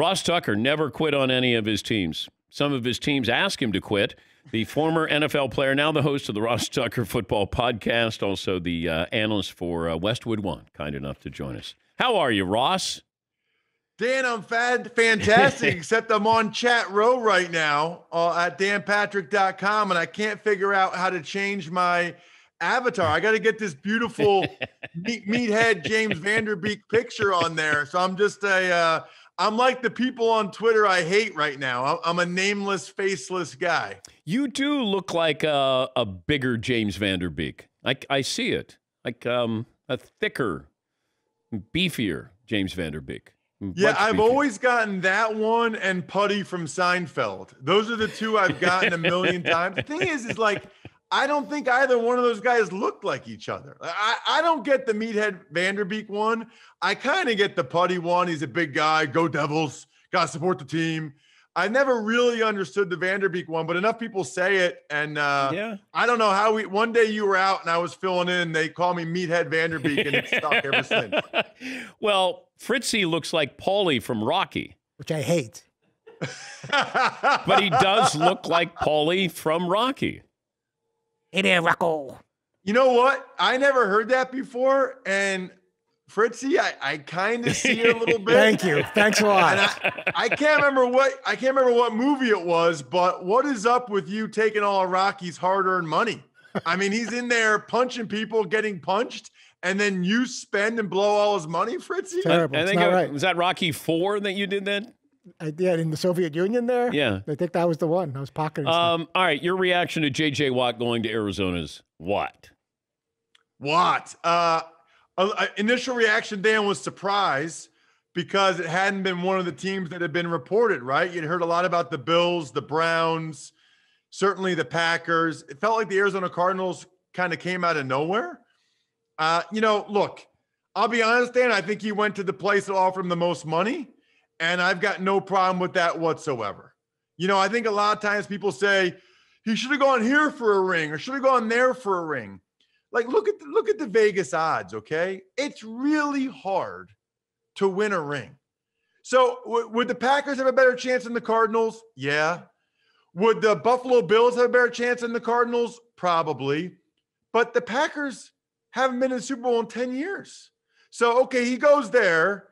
Ross Tucker never quit on any of his teams. Some of his teams asked him to quit. The former NFL player, now the host of the Ross Tucker Football Podcast, also the analyst for Westwood One, kind enough to join us. How are you, Ross? Dan, I'm fantastic, except I'm on chat row right now at danpatrick.com, and I can't figure out how to change my avatar. I got to get this beautiful meathead James Van Der Beek picture on there. So I'm just I'm like the people on Twitter I hate right now. I'm a nameless, faceless guy. You do look like a bigger James Van Der Beek. I see it. Like a thicker, beefier James Van Der Beek. Yeah, I've always gotten that one and Putty from Seinfeld. Those are the two I've gotten a million times. The thing is like, I don't think either one of those guys looked like each other. I don't get the meathead Van Der Beek one. I kind of get the Putty one. He's a big guy. Go Devils. Got to support the team. I never really understood the Van Der Beek one, but enough people say it. And yeah. I don't know how one day you were out and I was filling in. They call me meathead Van Der Beek and it's stuck ever since. Well, Fritzy looks like Paulie from Rocky. Which I hate. But he does look like Paulie from Rocky. Hey there, Rocco. You know what? I never heard that before, and Fritzy, I kind of see it a little bit. Thank you. Thanks a lot. And I can't remember what movie it was, but what is up with you taking all of Rocky's hard-earned money? I mean, he's in there punching people, getting punched, and then you spend and blow all his money, Fritzy? Terrible. I think right. Was that Rocky IV that you did then? I did in the Soviet Union there. Yeah, I think that was the one. I was pocketing. All right, your reaction to J.J. Watt going to Arizona's what? What? Initial reaction, Dan, was surprise because it hadn't been one of the teams that had been reported. Right, you'd heard a lot about the Bills, the Browns, certainly the Packers. It felt like the Arizona Cardinals kind of came out of nowhere. You know, look, I'll be honest, Dan. I think he went to the place that offered him the most money. And I've got no problem with that whatsoever. You know, I think a lot of times people say he should have gone here for a ring or should have gone there for a ring. Like, look at the Vegas odds, okay? It's really hard to win a ring. So would the Packers have a better chance than the Cardinals? Yeah. Would the Buffalo Bills have a better chance than the Cardinals? Probably. But the Packers haven't been in the Super Bowl in 10 years. So, okay, he goes there.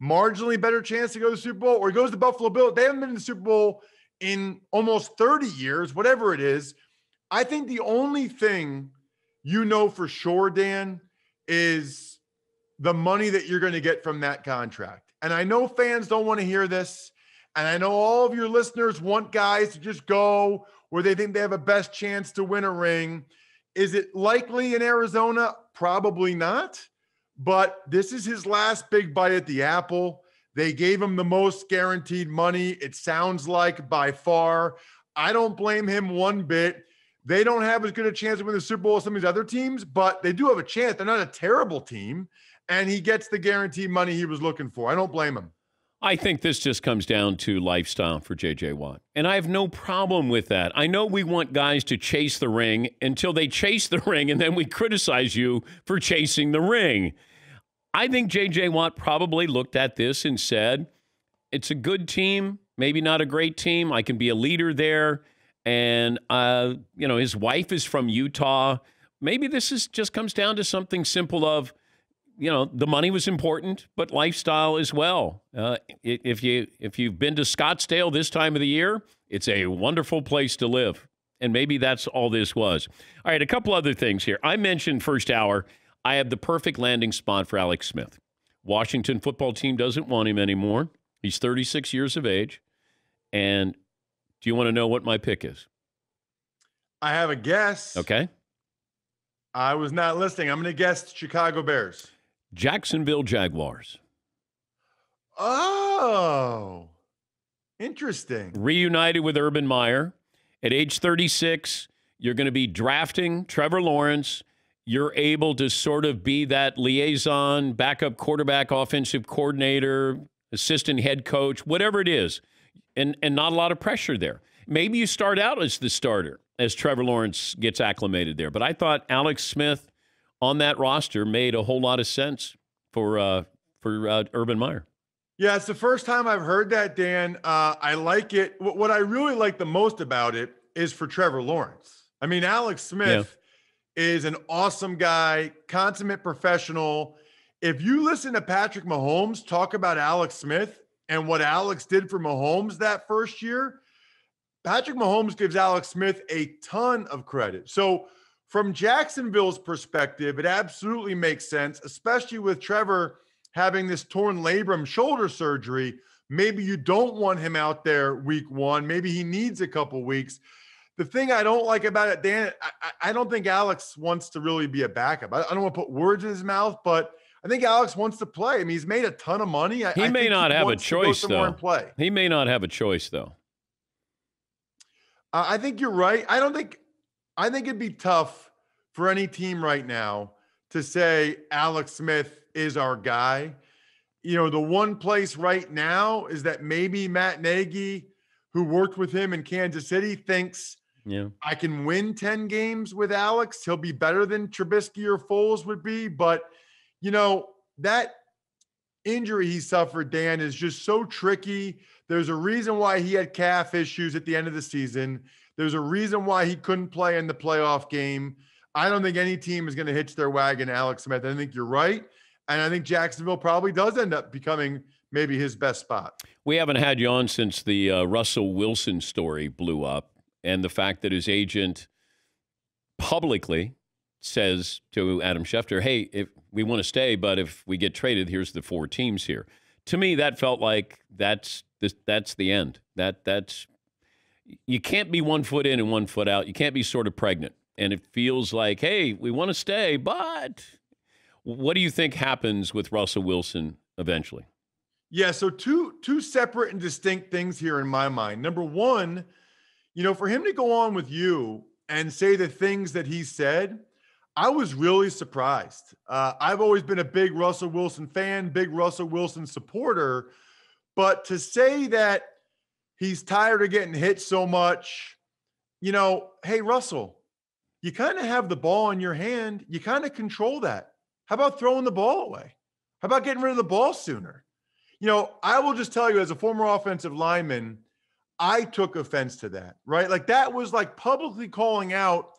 Marginally better chance to go to the Super Bowl, or he goes to Buffalo Bills. They haven't been in the Super Bowl in almost 30 years, whatever it is. I think the only thing you know for sure, Dan, is the money that you're going to get from that contract. And I know fans don't want to hear this, and I know all of your listeners want guys to just go where they think they have a best chance to win a ring. Is it likely in Arizona? Probably not. But this is his last big bite at the apple. They gave him the most guaranteed money, it sounds like, by far. I don't blame him one bit. They don't have as good a chance to win the Super Bowl as some of these other teams, but they do have a chance. They're not a terrible team, and he gets the guaranteed money he was looking for. I don't blame him. I think this just comes down to lifestyle for J.J. Watt, and I have no problem with that. I know we want guys to chase the ring until they chase the ring, and then we criticize you for chasing the ring. I think J.J. Watt probably looked at this and said, it's a good team, maybe not a great team. I can be a leader there, and, you know, his wife is from Utah. Maybe this is just comes down to something simple of, you know, the money was important, but lifestyle as well. If you've been to Scottsdale this time of the year, it's a wonderful place to live. And maybe that's all this was. All right, a couple other things here. I mentioned first hour, I have the perfect landing spot for Alex Smith. Washington Football Team doesn't want him anymore. He's 36 years of age. And do you want to know what my pick is? I have a guess. Okay. I was not listening. I'm going to guess Chicago Bears. Jacksonville Jaguars. Oh, interesting. Reunited with Urban Meyer. At age 36, you're going to be drafting Trevor Lawrence. You're able to sort of be that liaison, backup quarterback, offensive coordinator, assistant head coach, whatever it is, and not a lot of pressure there. Maybe you start out as the starter as Trevor Lawrence gets acclimated there. But I thought Alex Smith on that roster made a whole lot of sense for Urban Meyer. Yeah, it's the first time I've heard that, Dan. I like it. What I really like the most about it is for Trevor Lawrence. I mean, Alex Smith is an awesome guy, consummate professional. If you listen to Patrick Mahomes talk about Alex Smith and what Alex did for Mahomes that first year, Patrick Mahomes gives Alex Smith a ton of credit. So from Jacksonville's perspective, it absolutely makes sense, especially with Trevor having this torn labrum shoulder surgery. Maybe you don't want him out there week one. Maybe he needs a couple weeks. The thing I don't like about it, Dan, I don't think Alex wants to really be a backup. I don't want to put words in his mouth, but I think Alex wants to play. I mean, he's made a ton of money. He may not have a choice, though. He may not have a choice, though. I think you're right. I think it'd be tough for any team right now to say Alex Smith is our guy. You know, the one place right now is that maybe Matt Nagy, who worked with him in Kansas City, thinks, I can win 10 games with Alex. He'll be better than Trubisky or Foles would be. But, you know, that injury he suffered, Dan, is just so tricky. There's a reason why he had calf issues at the end of the season. There's a reason why he couldn't play in the playoff game. I don't think any team is going to hitch their wagon to Alex Smith. I think you're right. And I think Jacksonville probably does end up becoming maybe his best spot. We haven't had you on since the Russell Wilson story blew up, and the fact that his agent publicly says to Adam Schefter, hey, if we want to stay, but if we get traded, here's the four teams here. To me, that felt like that's the end. That's you can't be 1 foot in and 1 foot out. You can't be sort of pregnant. And it feels like, hey, we want to stay, but what do you think happens with Russell Wilson eventually? Yeah, so two separate and distinct things here in my mind. Number one, you know, for him to go on with you and say the things that he said, I was really surprised. I've always been a big Russell Wilson fan, big Russell Wilson supporter, but to say that he's tired of getting hit so much, you know, hey, Russell, you kind of have the ball in your hand. You kind of control that. How about throwing the ball away? How about getting rid of the ball sooner? You know, I will just tell you, as a former offensive lineman, I took offense to that, right? Like, that was like publicly calling out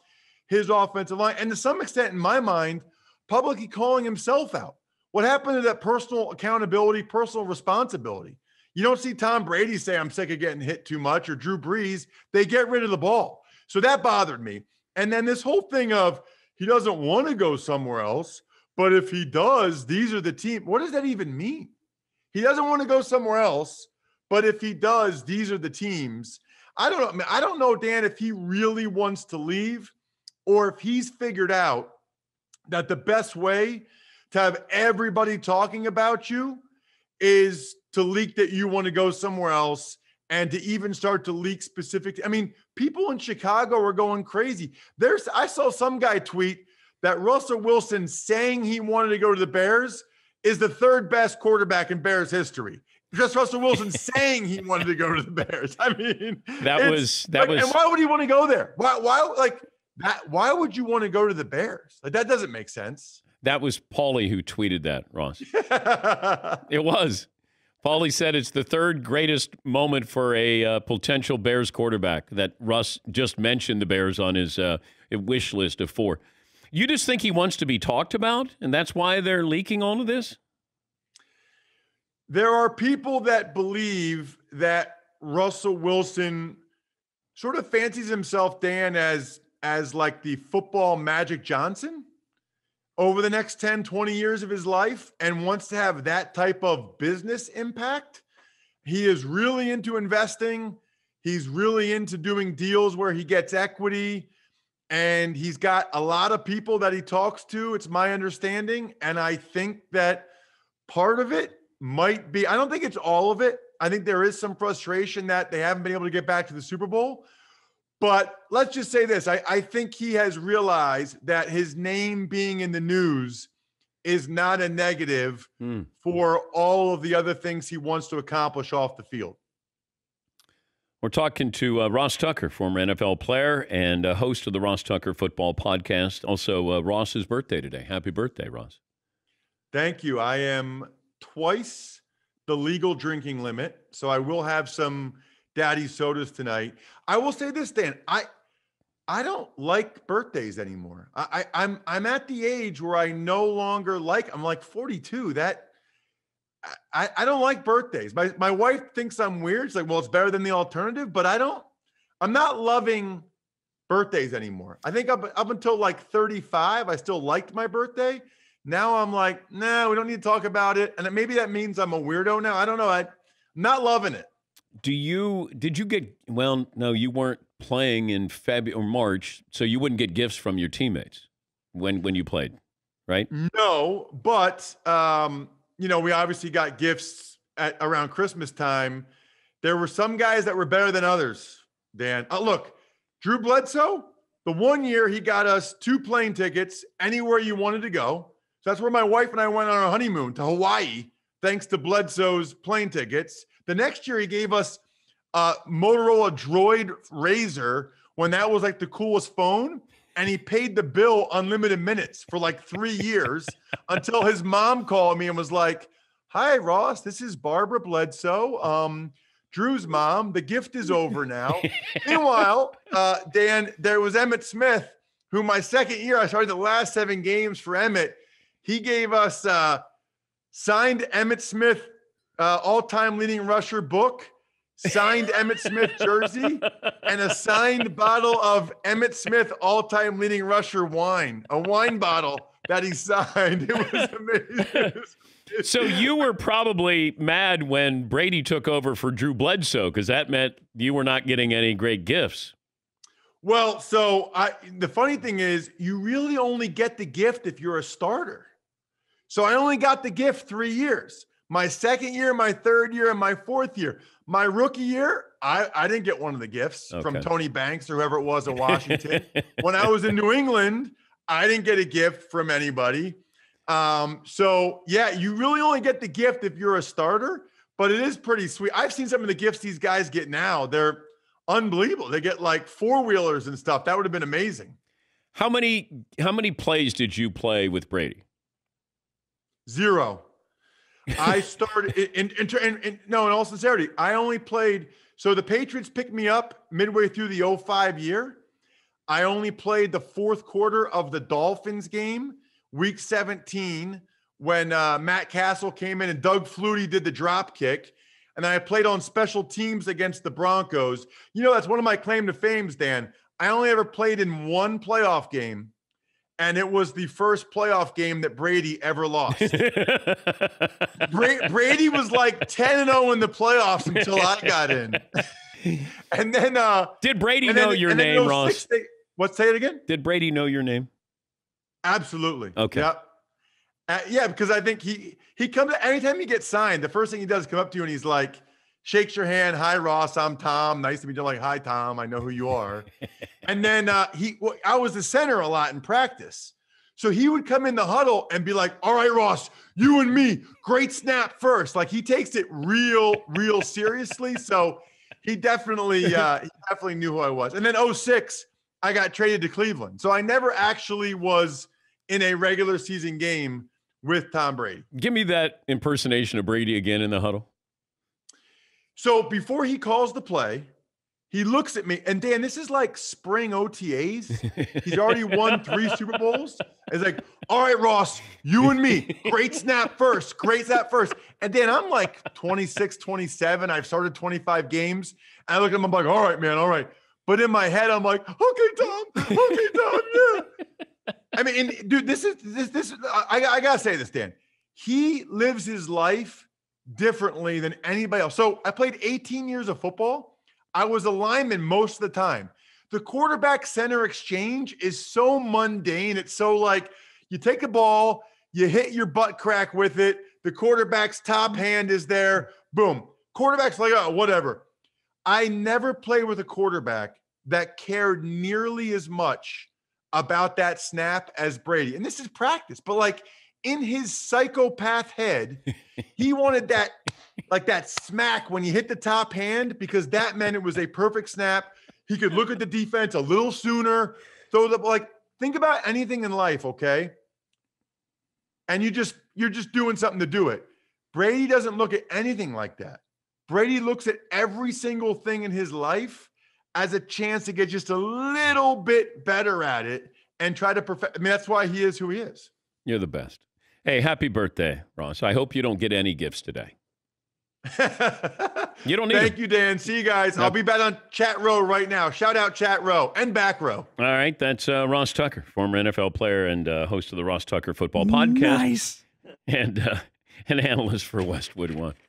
his offensive line. And to some extent, in my mind, publicly calling himself out. What happened to that personal accountability, personal responsibility? You don't see Tom Brady say, I'm sick of getting hit too much, or Drew Brees. They get rid of the ball. So that bothered me. And then this whole thing of he doesn't want to go somewhere else, but if he does, these are the team. What does that even mean? He doesn't want to go somewhere else, but if he does, these are the teams. I don't know. I mean, I don't know, Dan, if he really wants to leave or if he's figured out that the best way to have everybody talking about you is to leak that you want to go somewhere else, and to even start to leak specific. I mean, people in Chicago are going crazy. I saw some guy tweet that Russell Wilson saying he wanted to go to the Bears is the third best quarterback in Bears history. Just Russell Wilson saying he wanted to go to the Bears. I mean, that was. And why would he want to go there? Why like that? Why would you want to go to the Bears? Like, that doesn't make sense. That was Paulie who tweeted that, Ross. It was. Paulie said it's the third greatest moment for a potential Bears quarterback, that Russ just mentioned the Bears on his wish list of four. You just think he wants to be talked about, and that's why they're leaking all of this? There are people that believe that Russell Wilson sort of fancies himself, Dan, as like the football Magic Johnson over the next 10, 20 years of his life, and wants to have that type of business impact. He is really into investing. He's really into doing deals where he gets equity, and he's got a lot of people that he talks to. It's my understanding. And I think that part of it might be, I don't think it's all of it. I think there is some frustration that they haven't been able to get back to the Super Bowl. But let's just say this. I think he has realized that his name being in the news is not a negative for all of the other things he wants to accomplish off the field. We're talking to Ross Tucker, former NFL player and host of the Ross Tucker Football Podcast. Also, Ross's birthday today. Happy birthday, Ross. Thank you. I am twice the legal drinking limit. So I will have some daddy sodas tonight. I will say this, Dan, I don't like birthdays anymore. I'm at the age where I no longer like, I'm like 42. I don't like birthdays. My wife thinks I'm weird. She's like, well, it's better than the alternative, but I'm not loving birthdays anymore. I think up until like 35, I still liked my birthday. Now I'm like, nah, we don't need to talk about it. And maybe that means I'm a weirdo now. I don't know. I'm not loving it. Did you get, well, no, you weren't playing in February or March, so you wouldn't get gifts from your teammates when you played, right? No, but we obviously got gifts at around Christmas time. There were some guys that were better than others, Dan. Look, Drew Bledsoe, the one year he got us 2 plane tickets anywhere you wanted to go. So that's where my wife and I went on our honeymoon, to Hawaii, thanks to Bledsoe's plane tickets. The next year he gave us Motorola Droid Razor, when that was like the coolest phone, and he paid the bill unlimited minutes for like 3 years until his mom called me and was like, hi, Ross, this is Barbara Bledsoe, Drew's mom. The gift is over now. Meanwhile, Dan, there was Emmitt Smith, who my second year, I started the last 7 games for Emmitt. He gave us signed Emmitt Smith all-time leading rusher book, signed Emmitt Smith jersey, and a signed bottle of Emmitt Smith all-time leading rusher wine, a wine bottle that he signed. It was amazing. So you were probably mad when Brady took over for Drew Bledsoe, because that meant you were not getting any great gifts. Well, so the funny thing is, you really only get the gift if you're a starter. So I only got the gift 3 years. My second year, my third year, and my fourth year. My rookie year, I didn't get one of the gifts from Tony Banks or whoever it was in Washington. When I was in New England, I didn't get a gift from anybody. So, yeah, you really only get the gift if you're a starter, but it is pretty sweet. I've seen some of the gifts these guys get now. They're unbelievable. They get like 4-wheelers and stuff. That would have been amazing. How many plays did you play with Brady? 0. I started in all sincerity, I only played. So the Patriots picked me up midway through the 2005 year. I only played the fourth quarter of the Dolphins game, week 17, when Matt Castle came in and Doug Flutie did the drop kick. And I played on special teams against the Broncos. You know, that's one of my claim to fames, Dan. I only ever played in one playoff game, and it was the first playoff game that Brady ever lost. Brady was like 10-0 in the playoffs until I got in. And then did Brady know your name, Ross? Say it again? Did Brady know your name? Absolutely. Okay. Yep. Yeah, because I think he comes anytime he gets signed, the first thing he does is come up to you and he's like, shakes your hand. Hi, Ross. I'm Tom. Nice to meet you. Like, hi, Tom. I know who you are. And then I was the center a lot in practice. So he would come in the huddle and be like, all right, Ross, you and me, great snap first. Like, he takes it real seriously. So he definitely knew who I was. And then 2006, I got traded to Cleveland. So I never actually was in a regular season game with Tom Brady. Give me that impersonation of Brady again in the huddle. So before he calls the play, he looks at me. And, Dan, this is like spring OTAs. He's already won 3 Super Bowls. It's like, all right, Ross, you and me. Great snap first. Great snap first. And, Dan, I'm like 26, 27. I've started 25 games. And I look at him, I'm like, all right, man, all right. But in my head, I'm like, okay, Tom, yeah. I mean, and, dude, this is I got to say this, Dan. He lives his life differently than anybody else. So I played 18 years of football. I was a lineman most of the time. The quarterback center exchange is so mundane. It's so like you take a ball, you hit your butt crack with it. The quarterback's top hand is there. Boom. Quarterback's like, oh, whatever. I never played with a quarterback that cared nearly as much about that snap as Brady. And this is practice, but like, in his psychopath head, he wanted that, like that smack when you hit the top hand, because that meant it was a perfect snap. He could look at the defense a little sooner. So like, think about anything in life, okay? And you're just doing something to do it. Brady doesn't look at anything like that. Brady looks at every single thing in his life as a chance to get just a little bit better at it and try to perfect. I mean, that's why he is who he is. You're the best. Hey, happy birthday, Ross. I hope you don't get any gifts today. You don't need Thank you, Dan. See you guys. Yep. I'll be back on chat row right now. Shout out chat row and back row. All right. That's Ross Tucker, former NFL player and host of the Ross Tucker Football Podcast. Nice. And analyst for Westwood One.